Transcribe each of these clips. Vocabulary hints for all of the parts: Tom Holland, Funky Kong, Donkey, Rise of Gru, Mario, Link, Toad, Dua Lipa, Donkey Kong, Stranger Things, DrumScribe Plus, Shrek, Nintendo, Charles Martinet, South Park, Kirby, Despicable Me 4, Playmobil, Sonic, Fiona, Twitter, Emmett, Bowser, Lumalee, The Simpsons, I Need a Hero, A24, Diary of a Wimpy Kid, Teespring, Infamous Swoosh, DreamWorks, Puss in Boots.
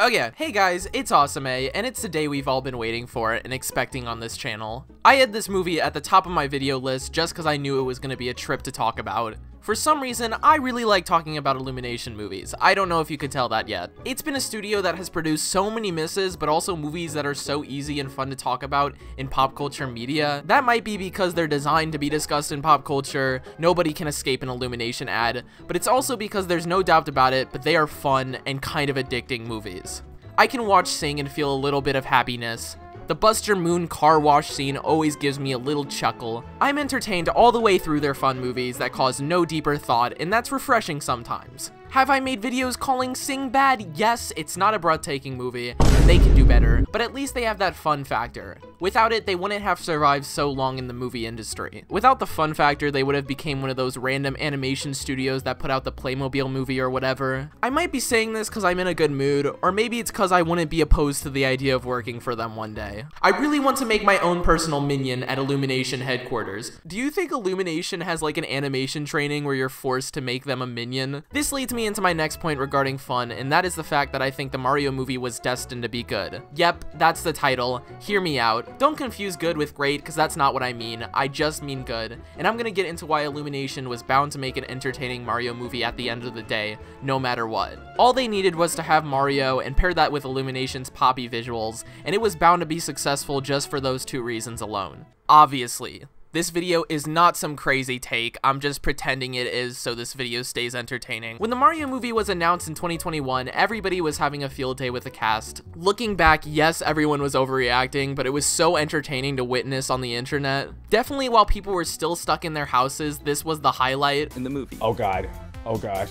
Oh yeah, hey guys, it's Awesome A, and it's the day we've all been waiting for and expecting on this channel. I had this movie at the top of my video list just because I knew it was going to be a trip to talk about. For some reason, I really like talking about Illumination movies. I don't know if you could tell that yet. It's been a studio that has produced so many misses, but also movies that are so easy and fun to talk about in pop culture media. That might be because they're designed to be discussed in pop culture. Nobody can escape an Illumination ad, but it's also because there's no doubt about it, but they are fun and kind of addicting movies. I can watch Sing and feel a little bit of happiness. The Bust Your Moon car wash scene always gives me a little chuckle. I'm entertained all the way through their fun movies that cause no deeper thought, and that's refreshing sometimes. Have I made videos calling Sing bad? Yes, it's not a breathtaking movie, they can do better, but at least they have that fun factor. Without it, they wouldn't have survived so long in the movie industry. Without the fun factor, they would have become one of those random animation studios that put out the Playmobil movie or whatever. I might be saying this because I'm in a good mood, or maybe it's because I wouldn't be opposed to the idea of working for them one day. I really want to make my own personal minion at Illumination headquarters. Do you think Illumination has like an animation training where you're forced to make them a minion? This leads me into my next point regarding fun, and that is the fact that I think the Mario movie was destined to be good. Yep, that's the title. Hear me out. Don't confuse good with great, because that's not what I mean. I just mean good. And I'm going to get into why Illumination was bound to make an entertaining Mario movie at the end of the day, no matter what. All they needed was to have Mario and pair that with Illumination's poppy visuals, and it was bound to be successful just for those two reasons alone. Obviously. This video is not some crazy take, I'm just pretending it is so this video stays entertaining. When the Mario movie was announced in 2021, everybody was having a field day with the cast. Looking back, yes, everyone was overreacting, but it was so entertaining to witness on the internet. Definitely while people were still stuck in their houses, this was the highlight in the movie. Oh god. Oh gosh.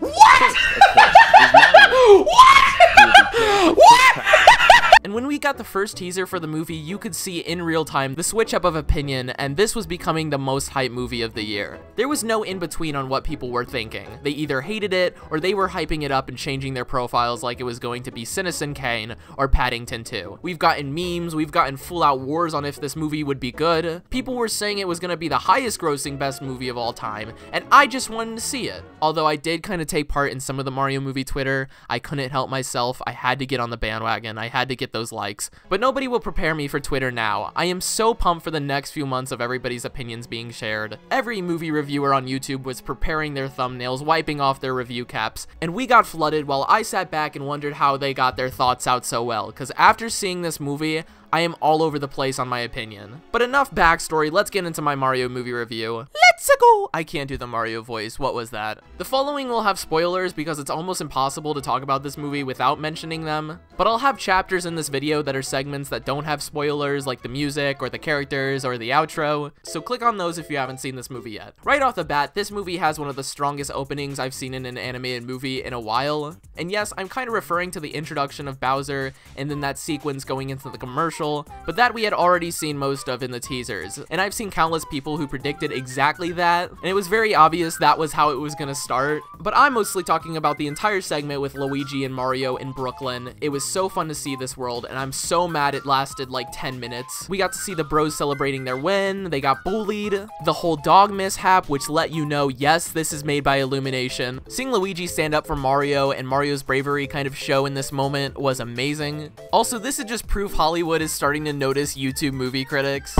What? What? What? And when we got the first teaser for the movie, you could see in real time the switch up of opinion, and this was becoming the most hyped movie of the year. There was no in-between on what people were thinking. They either hated it, or they were hyping it up and changing their profiles like it was going to be Citizen Kane or Paddington 2. We've gotten memes, we've gotten full-out wars on if this movie would be good. People were saying it was going to be the highest-grossing best movie of all time, and I just wanted to see it. Although I did kind of take part in some of the Mario movie Twitter, I couldn't help myself. I had to get on the bandwagon. I had to get those likes, but nobody will prepare me for Twitter now. I am so pumped for the next few months of everybody's opinions being shared. Every movie reviewer on YouTube was preparing their thumbnails, wiping off their review caps, and we got flooded while I sat back and wondered how they got their thoughts out so well, because after seeing this movie, I am all over the place on my opinion. But enough backstory, let's get into my Mario movie review. Let's go! I can't do the Mario voice, what was that? The following will have spoilers because it's almost impossible to talk about this movie without mentioning them, but I'll have chapters in this video that are segments that don't have spoilers, like the music or the characters or the outro, so click on those if you haven't seen this movie yet. Right off the bat, this movie has one of the strongest openings I've seen in an animated movie in a while, and yes, I'm kind of referring to the introduction of Bowser and then that sequence going into the commercial, but that we had already seen most of in the teasers, and I've seen countless people who predicted exactly that, and it was very obvious that was how it was gonna start. But I'm mostly talking about the entire segment with Luigi and Mario in Brooklyn. It was so fun to see this world, and I'm so mad it lasted like 10 minutes. We got to see the bros celebrating their win, they got bullied, the whole dog mishap, which let you know, yes, this is made by Illumination. Seeing Luigi stand up for Mario and Mario's bravery kind of show in this moment was amazing. Also, this is just proof Hollywood is starting to notice YouTube movie critics.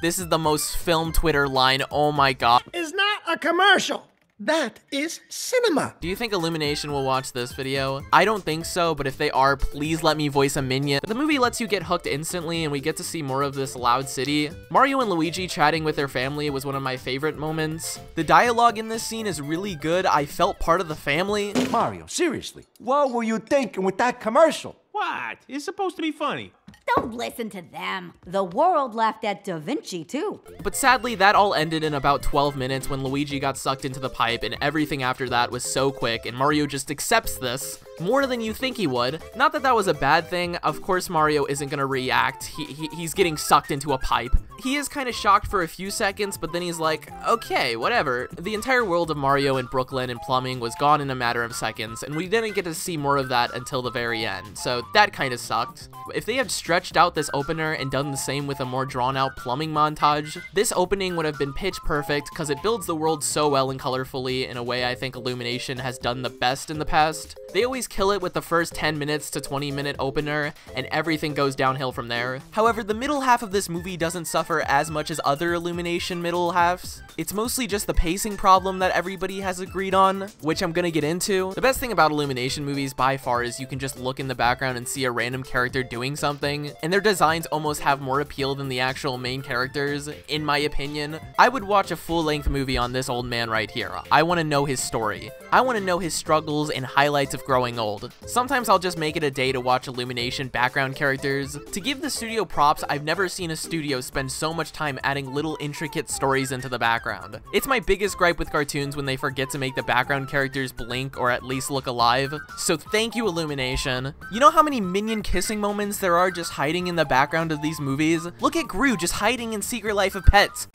This is the most film Twitter line, oh my god. It's not a commercial. That is cinema. Do you think Illumination will watch this video? I don't think so, but if they are, please let me voice a minion. The movie lets you get hooked instantly, and we get to see more of this loud city. Mario and Luigi chatting with their family was one of my favorite moments. The dialogue in this scene is really good. I felt part of the family. Mario, seriously, what were you thinking with that commercial? What? It's supposed to be funny. Don't listen to them. The world laughed at Da Vinci, too. But sadly, that all ended in about 12 minutes when Luigi got sucked into the pipe, and everything after that was so quick, and Mario just accepts this more than you think he would. Not that that was a bad thing. Of course, Mario isn't gonna react. He's getting sucked into a pipe. He is kind of shocked for a few seconds, but then he's like, okay, whatever. The entire world of Mario and Brooklyn and plumbing was gone in a matter of seconds, and we didn't get to see more of that until the very end, so that kind of sucked. If they had stretched out this opener and done the same with a more drawn-out plumbing montage, this opening would have been pitch perfect because it builds the world so well and colorfully in a way I think Illumination has done the best in the past. They always kill it with the first 10 minutes to 20 minute opener, and everything goes downhill from there. However, the middle half of this movie doesn't suffer as much as other Illumination middle halves. It's mostly just the pacing problem that everybody has agreed on, which I'm gonna get into. The best thing about Illumination movies by far is you can just look in the background and see a random character doing something, and their designs almost have more appeal than the actual main characters, in my opinion. I would watch a full-length movie on this old man right here. I want to know his story. I want to know his struggles and highlights of growing old. Sometimes I'll just make it a day to watch Illumination background characters. To give the studio props, I've never seen a studio spend so much time adding little intricate stories into the background. It's my biggest gripe with cartoons when they forget to make the background characters blink or at least look alive. So thank you, Illumination. You know how many minion kissing moments there are just hiding in the background of these movies? Look at Gru just hiding in Secret Life of Pets.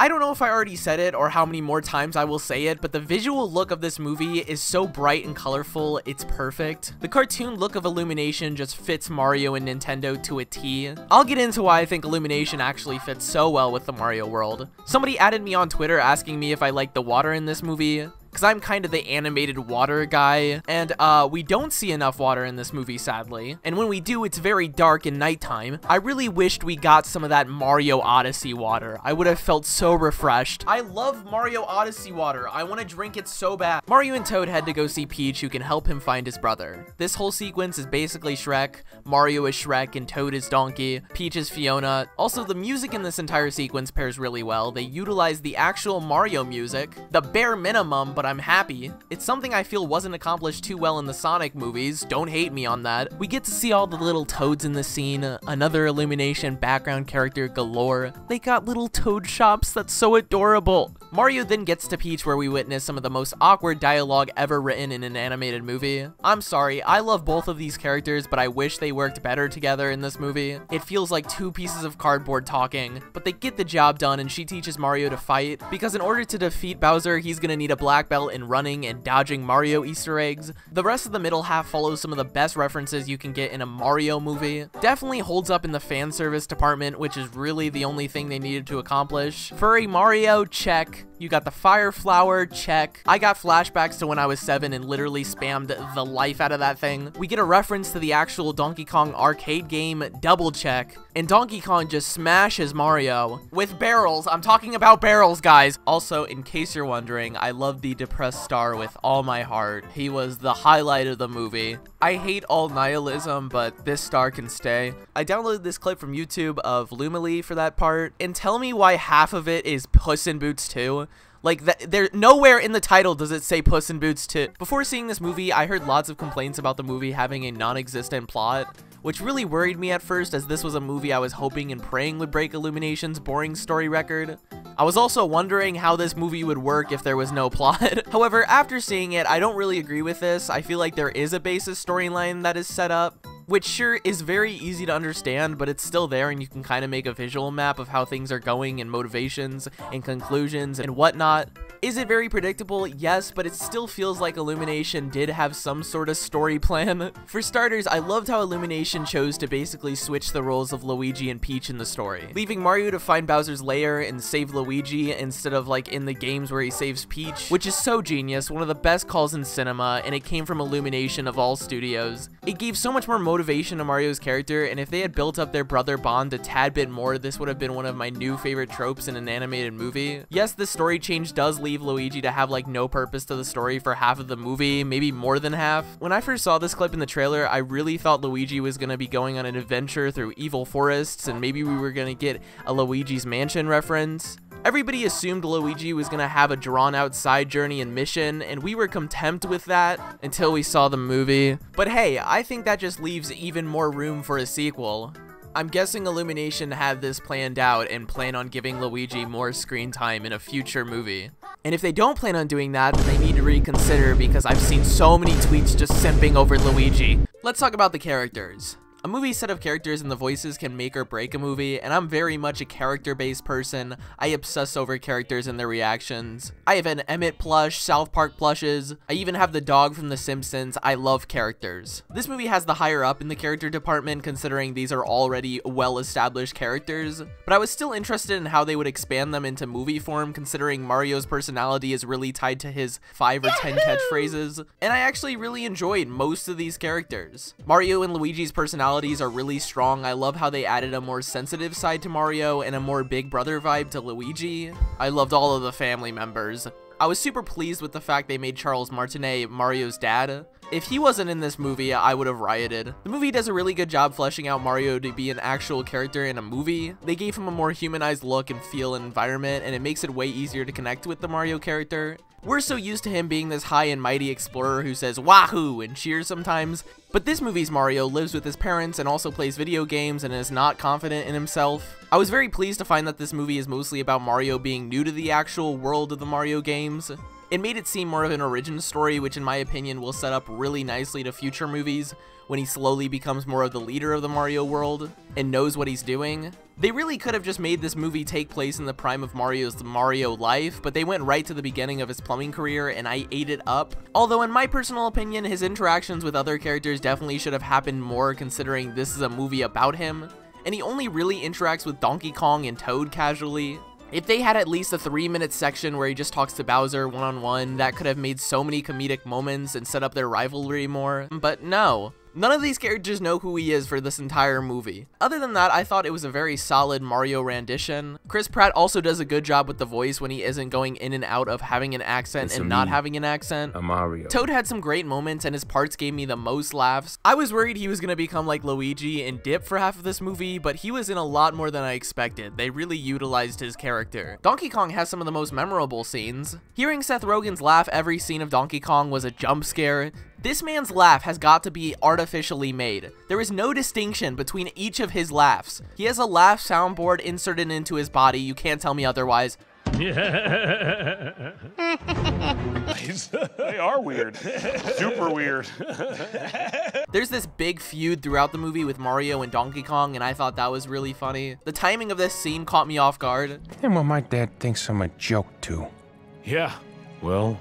I don't know if I already said it or how many more times I will say it, but the visual look of this movie is so bright and colorful, it's perfect. The cartoon look of Illumination just fits Mario and Nintendo to a T. I'll get into why I think Illumination actually fits so well with the Mario world. Somebody added me on Twitter asking me if I liked the water in this movie, because I'm kind of the animated water guy, and we don't see enough water in this movie, sadly. And when we do, it's very dark and nighttime. I really wished we got some of that Mario Odyssey water. I would have felt so refreshed. I love Mario Odyssey water. I want to drink it so bad. Mario and Toad head to go see Peach, who can help him find his brother. This whole sequence is basically Shrek. Mario is Shrek and Toad is Donkey. Peach is Fiona. Also, the music in this entire sequence pairs really well. They utilize the actual Mario music, the bare minimum, but I'm happy. It's something I feel wasn't accomplished too well in the Sonic movies, don't hate me on that. We get to see all the little toads in the scene, another Illumination background character galore. They got little toad shops, that's so adorable. Mario then gets to Peach, where we witness some of the most awkward dialogue ever written in an animated movie. I'm sorry, I love both of these characters, but I wish they worked better together in this movie. It feels like two pieces of cardboard talking, but they get the job done, and she teaches Mario to fight, because in order to defeat Bowser, he's gonna need a black belt in running and dodging Mario Easter eggs. The rest of the middle half follows some of the best references you can get in a Mario movie. Definitely holds up in the fan service department, which is really the only thing they needed to accomplish. Furry Mario, check. You got the fire flower, check. I got flashbacks to when I was 7 and literally spammed the life out of that thing. We get a reference to the actual Donkey Kong arcade game, Double Check, and Donkey Kong just smashes Mario with barrels. I'm talking about barrels, guys. Also, in case you're wondering, I love the depressed star with all my heart. He was the highlight of the movie. I hate all nihilism, but this star can stay. I downloaded this clip from YouTube of Lumalee for that part, and tell me why half of it is Puss in Boots 2. Like, there, nowhere in the title does it say Puss in Boots 2. Before seeing this movie, I heard lots of complaints about the movie having a non-existent plot, which really worried me at first, as this was a movie I was hoping and praying would break Illumination's boring story record. I was also wondering how this movie would work if there was no plot. However, after seeing it, I don't really agree with this. I feel like there is a basis storyline that is set up, which sure is very easy to understand, but it's still there and you can kind of make a visual map of how things are going and motivations and conclusions and whatnot. Is it very predictable? Yes, but it still feels like Illumination did have some sort of story plan. For starters, I loved how Illumination chose to basically switch the roles of Luigi and Peach in the story, leaving Mario to find Bowser's lair and save Luigi instead of like in the games where he saves Peach, which is so genius, one of the best calls in cinema, and it came from Illumination of all studios. It gave so much more motivation to Mario's character, and if they had built up their brother bond a tad bit more, this would have been one of my new favorite tropes in an animated movie. Yes, this story change does leave Luigi to have like no purpose to the story for half of the movie, maybe more than half. When I first saw this clip in the trailer, I really thought Luigi was gonna be going on an adventure through evil forests, and maybe we were gonna get a Luigi's Mansion reference. Everybody assumed Luigi was gonna have a drawn-out side journey and mission, and we were content with that until we saw the movie. But hey, I think that just leaves even more room for a sequel. I'm guessing Illumination had this planned out and plan on giving Luigi more screen time in a future movie. And if they don't plan on doing that, then they need to reconsider, because I've seen so many tweets just simping over Luigi. Let's talk about the characters. A movie set of characters and the voices can make or break a movie, and I'm very much a character-based person. I obsess over characters and their reactions. I have an Emmett plush, South Park plushes, I even have the dog from The Simpsons. I love characters. This movie has the higher up in the character department considering these are already well-established characters, but I was still interested in how they would expand them into movie form considering Mario's personality is really tied to his 5 or 10 catchphrases, and I actually really enjoyed most of these characters. Mario and Luigi's personality are really strong. I love how they added a more sensitive side to Mario and a more big brother vibe to Luigi. I loved all of the family members. I was super pleased with the fact they made Charles Martinet Mario's dad. If he wasn't in this movie, I would have rioted. The movie does a really good job fleshing out Mario to be an actual character in a movie. They gave him a more humanized look and feel and environment, and it makes it way easier to connect with the Mario character. We're so used to him being this high and mighty explorer who says wahoo and cheers sometimes, but this movie's Mario lives with his parents and also plays video games and is not confident in himself. I was very pleased to find that this movie is mostly about Mario being new to the actual world of the Mario games. It made it seem more of an origin story, which in my opinion will set up really nicely to future movies when he slowly becomes more of the leader of the Mario world and knows what he's doing. They really could have just made this movie take place in the prime of Mario's Mario life, but they went right to the beginning of his plumbing career and I ate it up. Although in my personal opinion, his interactions with other characters definitely should have happened more considering this is a movie about him, and he only really interacts with Donkey Kong and Toad casually. If they had at least a 3-minute section where he just talks to Bowser one-on-one, that could have made so many comedic moments and set up their rivalry more, but no. None of these characters know who he is for this entire movie. Other than that, I thought it was a very solid Mario rendition. Chris Pratt also does a good job with the voice when he isn't going in and out of having an accent and not having an accent. Mario. Toad had some great moments and his parts gave me the most laughs. I was worried he was going to become like Luigi and dip for half of this movie, but he was in a lot more than I expected. They really utilized his character. Donkey Kong has some of the most memorable scenes. Hearing Seth Rogen's laugh every scene of Donkey Kong was a jump scare. This man's laugh has got to be artificially made. There is no distinction between each of his laughs. He has a laugh soundboard inserted into his body. You can't tell me otherwise. They are weird. Super weird. There's this big feud throughout the movie with Mario and Donkey Kong, and I thought that was really funny. The timing of this scene caught me off guard. And well, my dad thinks I'm a joke too. Yeah, well...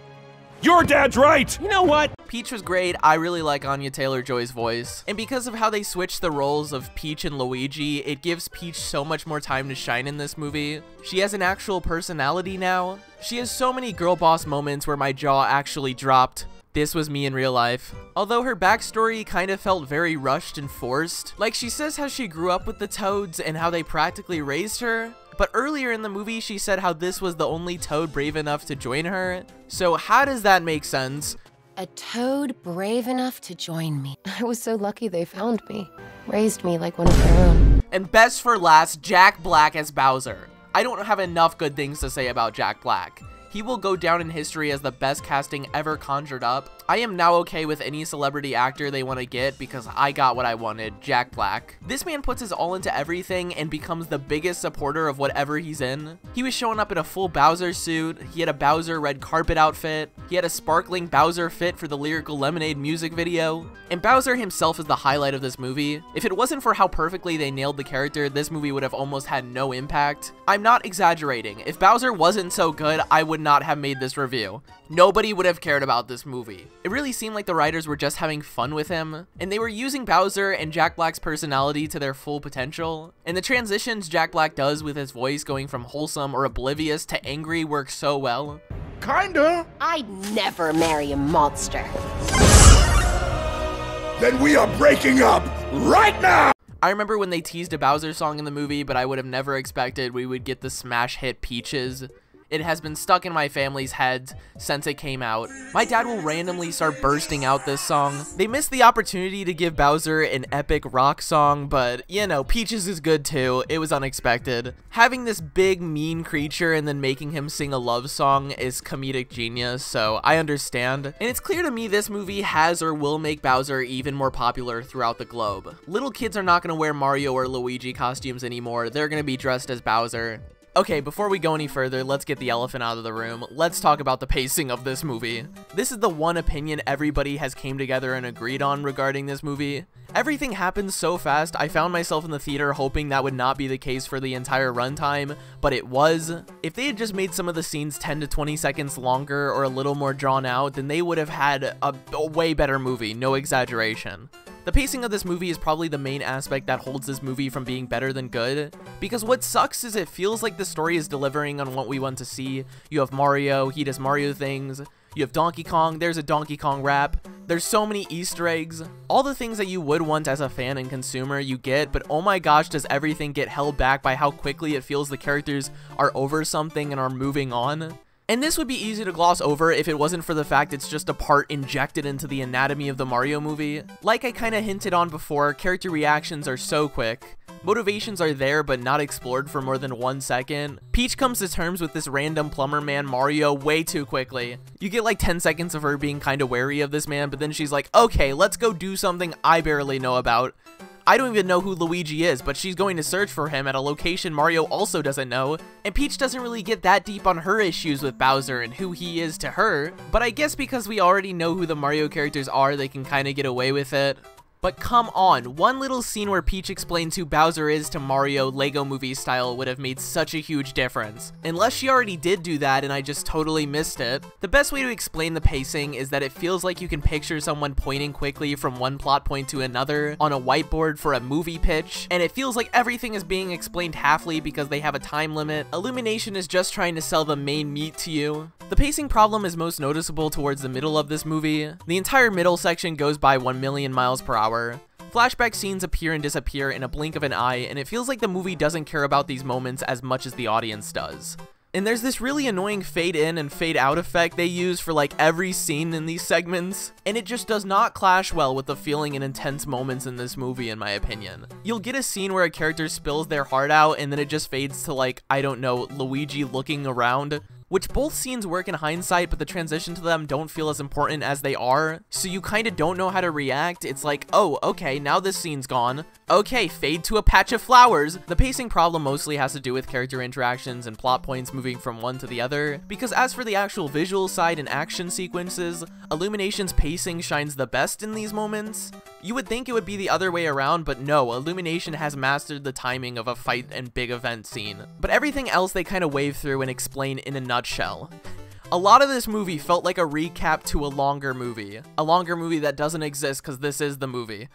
Your dad's right! You know what? Peach was great. I really like Anya Taylor-Joy's voice. And because of how they switched the roles of Peach and Luigi, it gives Peach so much more time to shine in this movie. She has an actual personality now. She has so many girl boss moments where my jaw actually dropped. This was me in real life. Although her backstory kind of felt very rushed and forced. Like she says how she grew up with the Toads and how they practically raised her. But earlier in the movie, she said how this was the only Toad brave enough to join her. So how does that make sense? A Toad brave enough to join me. I was so lucky they found me. Raised me like one of their own. And best for last, Jack Black as Bowser. I don't have enough good things to say about Jack Black. He will go down in history as the best casting ever conjured up. I am now okay with any celebrity actor they want to get because I got what I wanted, Jack Black. This man puts his all into everything and becomes the biggest supporter of whatever he's in. He was showing up in a full Bowser suit, he had a Bowser red carpet outfit, he had a sparkling Bowser fit for the Lyrical Lemonade music video, and Bowser himself is the highlight of this movie. If it wasn't for how perfectly they nailed the character, this movie would have almost had no impact. I'm not exaggerating. If Bowser wasn't so good, I would not have made this review. Nobody would have cared about this movie. It really seemed like the writers were just having fun with him, and they were using Bowser and Jack Black's personality to their full potential, and the transitions Jack Black does with his voice going from wholesome or oblivious to angry work so well. Kinda. I'd never marry a monster. Then we are breaking up right now! I remember when they teased a Bowser song in the movie, but I would have never expected we would get the smash hit Peaches. It has been stuck in my family's heads since it came out. My dad will randomly start bursting out this song. They missed the opportunity to give Bowser an epic rock song, but you know, Peaches is good too. It was unexpected. Having this big mean creature and then making him sing a love song is comedic genius, so I understand. And it's clear to me this movie has or will make Bowser even more popular throughout the globe. Little kids are not going to wear Mario or Luigi costumes anymore. They're going to be dressed as Bowser. Okay, before we go any further, let's get the elephant out of the room. Let's talk about the pacing of this movie. This is the one opinion everybody has came together and agreed on regarding this movie. Everything happened so fast, I found myself in the theater hoping that would not be the case for the entire runtime, but it was. If they had just made some of the scenes 10 to 20 seconds longer or a little more drawn out, then they would have had a way better movie, no exaggeration. The pacing of this movie is probably the main aspect that holds this movie from being better than good, because what sucks is it feels like the story is delivering on what we want to see. You have Mario, he does Mario things. You have Donkey Kong, there's a Donkey Kong rap. There's so many Easter eggs. All the things that you would want as a fan and consumer you get, but oh my gosh, does everything get held back by how quickly it feels the characters are over something and are moving on. And this would be easy to gloss over if it wasn't for the fact it's just a part injected into the anatomy of the Mario movie. Like I kinda hinted on before, character reactions are so quick. Motivations are there but not explored for more than 1 second. Peach comes to terms with this random plumber man Mario way too quickly. You get like 10 seconds of her being kinda wary of this man, but then she's like, okay, let's go do something I barely know about. I don't even know who Luigi is, but she's going to search for him at a location Mario also doesn't know, and Peach doesn't really get that deep on her issues with Bowser and who he is to her, but I guess because we already know who the Mario characters are, they can kinda get away with it. But come on, one little scene where Peach explains who Bowser is to Mario Lego movie style would have made such a huge difference. Unless she already did do that and I just totally missed it. The best way to explain the pacing is that it feels like you can picture someone pointing quickly from one plot point to another on a whiteboard for a movie pitch, and it feels like everything is being explained halfly because they have a time limit. Illumination is just trying to sell the main meat to you. The pacing problem is most noticeable towards the middle of this movie. The entire middle section goes by 1 million miles per hour. Flashback scenes appear and disappear in a blink of an eye, and it feels like the movie doesn't care about these moments as much as the audience does. And there's this really annoying fade in and fade out effect they use for like every scene in these segments, and it just does not clash well with the feeling and intense moments in this movie in my opinion. You'll get a scene where a character spills their heart out and then it just fades to like, I don't know, Luigi looking around. Which both scenes work in hindsight, but the transition to them don't feel as important as they are, so you kinda don't know how to react. It's like, oh, okay, now this scene's gone. Okay, fade to a patch of flowers. The pacing problem mostly has to do with character interactions and plot points moving from one to the other, because as for the actual visual side and action sequences, Illumination's pacing shines the best in these moments. You would think it would be the other way around, but no, Illumination has mastered the timing of a fight and big event scene. But everything else they kinda wave through and explain in a nutshell. A lot of this movie felt like a recap to a longer movie that doesn't exist because this is the movie.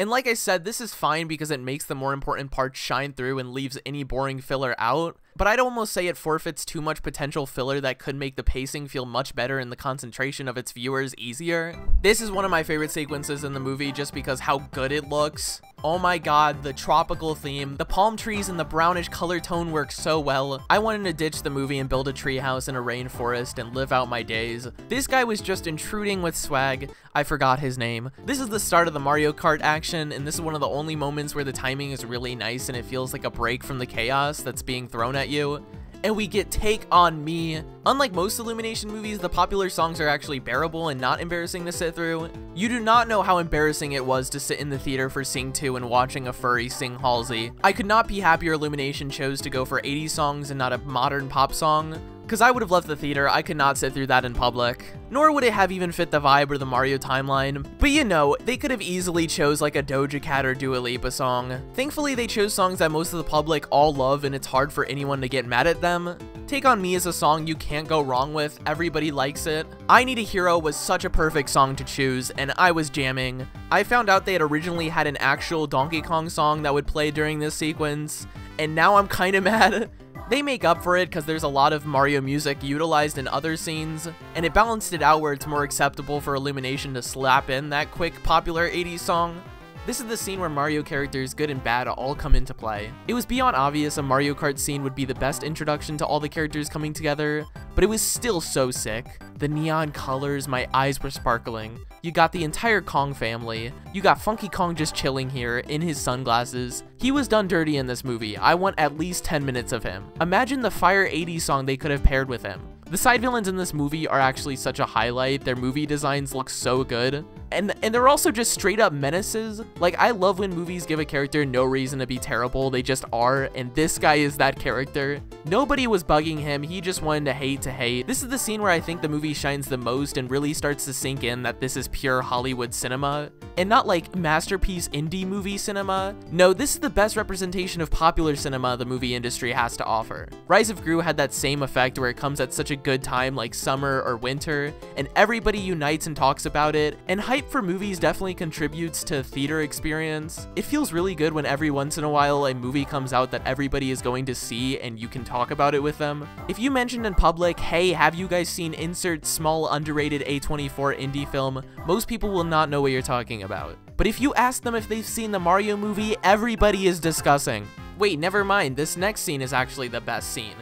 And like I said, this is fine because it makes the more important parts shine through and leaves any boring filler out, but I'd almost say it forfeits too much potential filler that could make the pacing feel much better and the concentration of its viewers easier. This is one of my favorite sequences in the movie just because how good it looks. Oh my god, the tropical theme, the palm trees and the brownish color tone work so well. I wanted to ditch the movie and build a treehouse in a rainforest and live out my days. This guy was just intruding with swag. I forgot his name. This is the start of the Mario Kart action, and this is one of the only moments where the timing is really nice and it feels like a break from the chaos that's being thrown at you. And we get Take On Me. Unlike most Illumination movies, the popular songs are actually bearable and not embarrassing to sit through. You do not know how embarrassing it was to sit in the theater for Sing 2 and watching a furry sing Halsey. I could not be happier Illumination chose to go for 80s songs and not a modern pop song, because I would have left the theater. I could not sit through that in public. Nor would it have even fit the vibe or the Mario timeline. But you know, they could have easily chose like a Doja Cat or Dua Lipa song. Thankfully, they chose songs that most of the public all love and it's hard for anyone to get mad at them. Take On Me is a song you can't go wrong with. Everybody likes it. I Need a Hero was such a perfect song to choose, and I was jamming. I found out they had originally had an actual Donkey Kong song that would play during this sequence, and now I'm kinda mad. They make up for it because there's a lot of Mario music utilized in other scenes, and it balanced it out where it's more acceptable for Illumination to slap in that quick popular 80s song. This is the scene where Mario characters good and bad all come into play. It was beyond obvious a Mario Kart scene would be the best introduction to all the characters coming together, but it was still so sick. The neon colors, my eyes were sparkling. You got the entire Kong family. You got Funky Kong just chilling here in his sunglasses. He was done dirty in this movie. I want at least 10 minutes of him. Imagine the Fire 80 song they could have paired with him. The side villains in this movie are actually such a highlight. Their movie designs look so good. And they're also just straight up menaces. Like, I love when movies give a character no reason to be terrible, they just are, and this guy is that character. Nobody was bugging him, he just wanted to hate to hate. This is the scene where I think the movie shines the most and really starts to sink in that this is pure Hollywood cinema, and not like masterpiece indie movie cinema. No, this is the best representation of popular cinema the movie industry has to offer. Rise of Gru had that same effect where it comes at such a good time like summer or winter, and everybody unites and talks about it, and hype for movies definitely contributes to theater experience. It feels really good when every once in a while a movie comes out that everybody is going to see and you can talk about it with them. If you mentioned in public, hey, have you guys seen insert small underrated A24 indie film, most people will not know what you're talking about. But if you ask them if they've seen the Mario movie, everybody is discussing. Wait, never mind, this next scene is actually the best scene.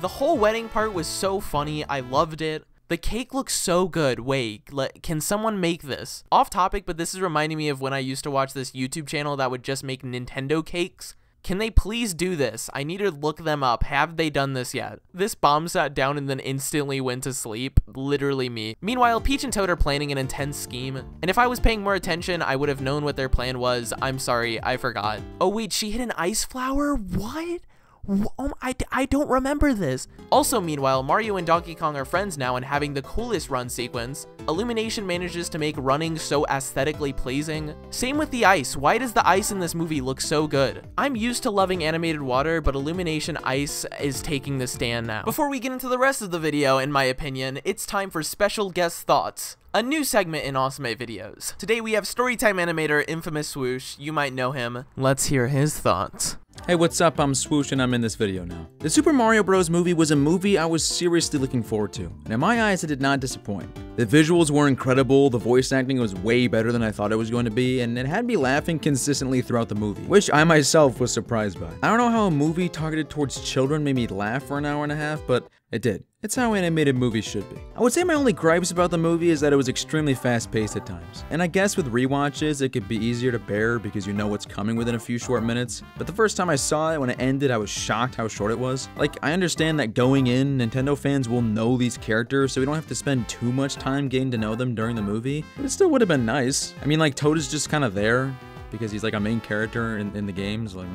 The whole wedding part was so funny, I loved it. The cake looks so good, wait, can someone make this? Off topic, but this is reminding me of when I used to watch this YouTube channel that would just make Nintendo cakes. Can they please do this? I need to look them up, have they done this yet? This bomb sat down and then instantly went to sleep, literally me. Meanwhile, Peach and Toad are planning an intense scheme, and if I was paying more attention, I would have known what their plan was. I'm sorry, I forgot. Oh wait, she hit an ice flower? What? Oh, I don't remember this. Also, meanwhile, Mario and Donkey Kong are friends now and having the coolest run sequence. Illumination manages to make running so aesthetically pleasing. Same with the ice. Why does the ice in this movie look so good? I'm used to loving animated water, but Illumination ice is taking the stand now. Before we get into the rest of the video, in my opinion, it's time for special guest thoughts. A new segment in Awesome A videos. Today we have Storytime animator Infamous Swoosh. You might know him. Let's hear his thoughts. Hey, what's up? I'm Swoosh and I'm in this video now. The Super Mario Bros. Movie was a movie I was seriously looking forward to, and in my eyes it did not disappoint. The visuals were incredible, the voice acting was way better than I thought it was going to be, and it had me laughing consistently throughout the movie, which I myself was surprised by. I don't know how a movie targeted towards children made me laugh for an hour and a half, but it did. It's how animated movies should be. I would say my only gripes about the movie is that it was extremely fast-paced at times. And I guess with rewatches, it could be easier to bear because you know what's coming within a few short minutes. But the first time I saw it, when it ended, I was shocked how short it was. Like, I understand that going in, Nintendo fans will know these characters, so we don't have to spend too much time getting to know them during the movie. But it still would have been nice. I mean, like, Toad is just kind of there, because he's like a main character in the games, like,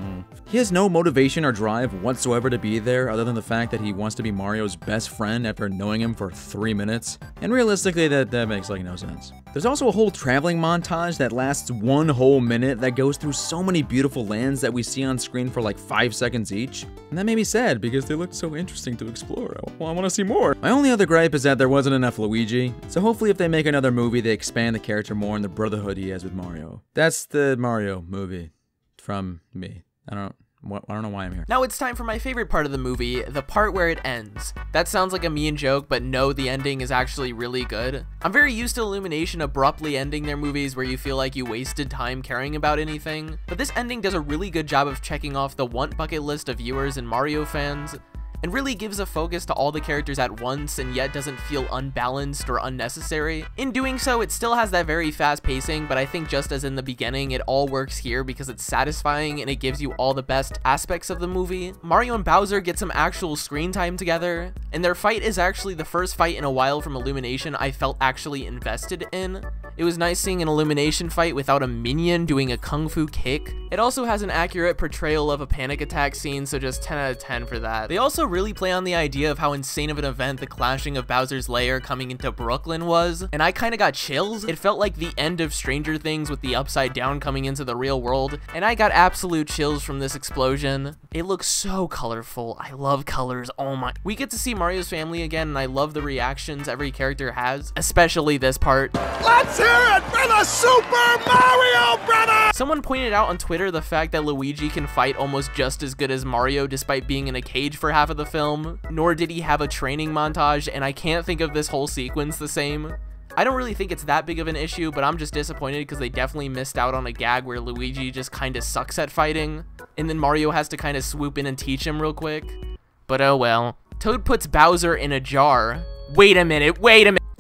He has no motivation or drive whatsoever to be there other than the fact that he wants to be Mario's best friend after knowing him for 3 minutes. And realistically, that makes like no sense. There's also a whole traveling montage that lasts one whole minute that goes through so many beautiful lands that we see on screen for like 5 seconds each. And that made me sad because they looked so interesting to explore. Well, I want to see more. My only other gripe is that there wasn't enough Luigi. So hopefully if they make another movie, they expand the character more and the brotherhood he has with Mario. That's the Mario movie from me. I don't know why I'm here. Now it's time for my favorite part of the movie, the part where it ends. That sounds like a mean joke, but no, the ending is actually really good. I'm very used to Illumination abruptly ending their movies where you feel like you wasted time caring about anything, but this ending does a really good job of checking off the want bucket list of viewers and Mario fans, and really gives a focus to all the characters at once and yet doesn't feel unbalanced or unnecessary. In doing so, it still has that very fast pacing, but I think just as in the beginning, it all works here because it's satisfying and it gives you all the best aspects of the movie. Mario and Bowser get some actual screen time together, and their fight is actually the first fight in a while from Illumination I felt actually invested in. It was nice seeing an Illumination fight without a minion doing a kung fu kick. It also has an accurate portrayal of a panic attack scene, so just 10 out of 10 for that. They also really play on the idea of how insane of an event the clashing of Bowser's lair coming into Brooklyn was, and I kinda got chills. It felt like the end of Stranger Things with the upside down coming into the real world, and I got absolute chills from this explosion. It looks so colorful. I love colors, oh my. We get to see Mario's family again, and I love the reactions every character has, especially this part. Let's hear it for the Super Mario Brothers! Someone pointed out on Twitter the fact that Luigi can fight almost just as good as Mario despite being in a cage for half of the film, nor did he have a training montage, and I can't think of this whole sequence the same. I don't really think it's that big of an issue, but I'm just disappointed because they definitely missed out on a gag where Luigi just kinda sucks at fighting, and then Mario has to kinda swoop in and teach him real quick. But oh well. Toad puts Bowser in a jar. Wait a minute.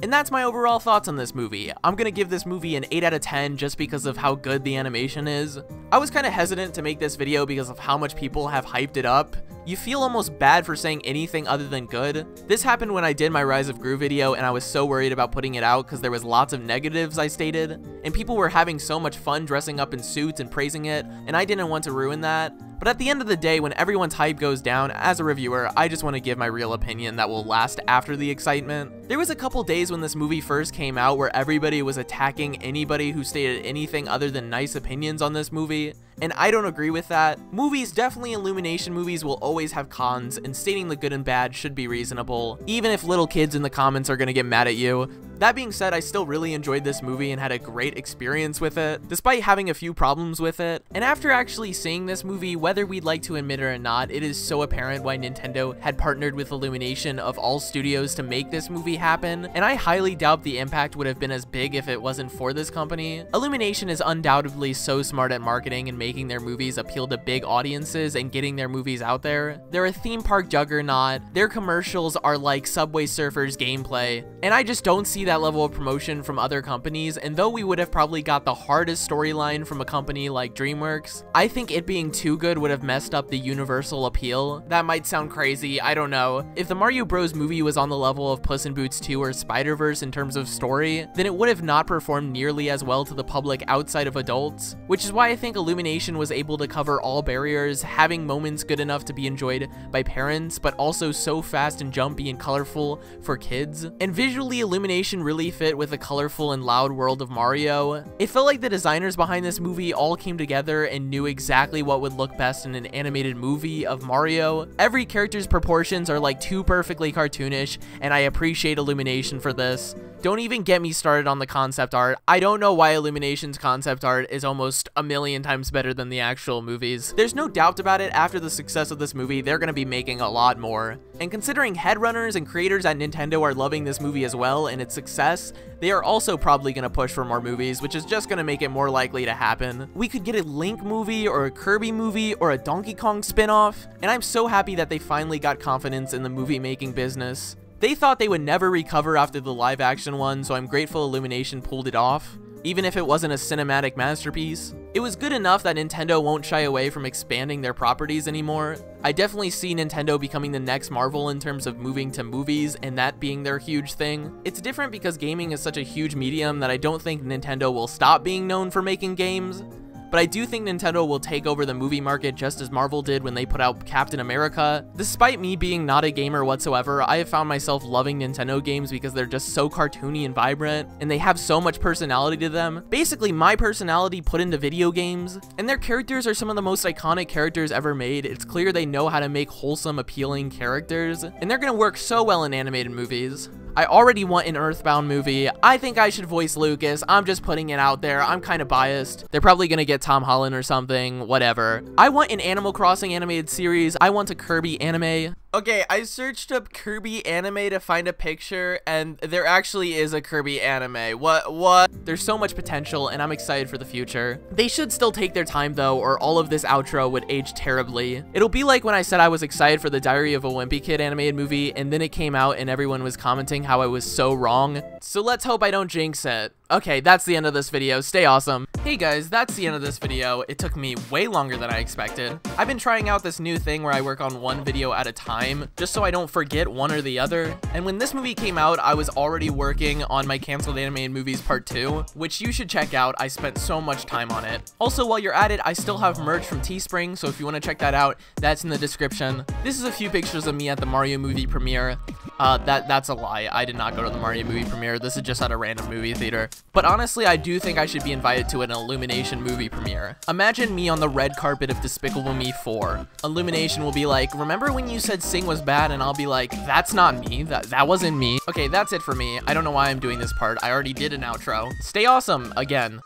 And that's my overall thoughts on this movie. I'm gonna give this movie an 8 out of 10 just because of how good the animation is. I was kinda hesitant to make this video because of how much people have hyped it up. You feel almost bad for saying anything other than good. This happened when I did my Rise of Gru video and I was so worried about putting it out because there was lots of negatives I stated, and people were having so much fun dressing up in suits and praising it, and I didn't want to ruin that. But at the end of the day, when everyone's hype goes down, as a reviewer, I just want to give my real opinion that will last after the excitement. There was a couple days when this movie first came out where everybody was attacking anybody who stated anything other than nice opinions on this movie, and I don't agree with that. Movies, definitely Illumination movies, will always have cons, and stating the good and bad should be reasonable, even if little kids in the comments are gonna get mad at you. That being said, I still really enjoyed this movie and had a great experience with it, despite having a few problems with it. And after actually seeing this movie, whether we'd like to admit it or not, it is so apparent why Nintendo had partnered with Illumination of all studios to make this movie happen, and I highly doubt the impact would have been as big if it wasn't for this company. Illumination is undoubtedly so smart at marketing and making their movies appeal to big audiences and getting their movies out there. They're a theme park juggernaut, their commercials are like Subway Surfers gameplay, and I just don't see that level of promotion from other companies. And though we would have probably got the hardest storyline from a company like DreamWorks, I think it being too good would have messed up the universal appeal. That might sound crazy, I don't know. If the Mario Bros movie was on the level of Puss in Boots 2 or Spider-Verse in terms of story, then it would have not performed nearly as well to the public outside of adults, which is why I think Illumination was able to cover all barriers, having moments good enough to be enjoyed by parents, but also so fast and jumpy and colorful for kids. And visually, Illumination really fit with the colorful and loud world of Mario. It felt like the designers behind this movie all came together and knew exactly what would look best in an animated movie of Mario. Every character's proportions are like too perfectly cartoonish, and I appreciate Illumination for this. Don't even get me started on the concept art. I don't know why Illumination's concept art is almost a million times better than the actual movies. There's no doubt about it, after the success of this movie, they're gonna be making a lot more. And considering headrunners and creators at Nintendo are loving this movie as well and its success, they are also probably gonna push for more movies, which is just gonna make it more likely to happen. We could get a Link movie or a Kirby movie or a Donkey Kong spin-off, and I'm so happy that they finally got confidence in the movie-making business. They thought they would never recover after the live-action one, so I'm grateful Illumination pulled it off, even if it wasn't a cinematic masterpiece. It was good enough that Nintendo won't shy away from expanding their properties anymore. I definitely see Nintendo becoming the next Marvel in terms of moving to movies and that being their huge thing. It's different because gaming is such a huge medium that I don't think Nintendo will stop being known for making games. But I do think Nintendo will take over the movie market just as Marvel did when they put out Captain America. Despite me being not a gamer whatsoever, I have found myself loving Nintendo games because they're just so cartoony and vibrant, and they have so much personality to them. Basically my personality put into video games, and their characters are some of the most iconic characters ever made. It's clear they know how to make wholesome, appealing characters, and they're gonna work so well in animated movies. I already want an Earthbound movie. I think I should voice Lucas. I'm just putting it out there. I'm kind of biased. They're probably gonna get Tom Holland or something, whatever. I want an Animal Crossing animated series. I want a Kirby anime. Okay, I searched up Kirby anime to find a picture, and there actually is a Kirby anime. What? There's so much potential, and I'm excited for the future. They should still take their time, though, or all of this outro would age terribly. It'll be like when I said I was excited for the Diary of a Wimpy Kid animated movie, and then it came out and everyone was commenting how I was so wrong. So let's hope I don't jinx it. Okay, that's the end of this video. Stay awesome. Hey guys, that's the end of this video. It took me way longer than I expected. I've been trying out this new thing where I work on one video at a time, just so I don't forget one or the other. And when this movie came out, I was already working on my Canceled Animated Movies Part 2, which you should check out. I spent so much time on it. Also, while you're at it, I still have merch from Teespring, so if you want to check that out, that's in the description. This is a few pictures of me at the Mario movie premiere. That's a lie. I did not go to the Mario movie premiere. This is just at a random movie theater. But honestly, I do think I should be invited to an Illumination movie premiere. Imagine me on the red carpet of Despicable Me 4. Illumination will be like, remember when you said Sing was bad? And I'll be like, that's not me. That wasn't me. Okay, that's it for me. I don't know why I'm doing this part. I already did an outro. Stay awesome again.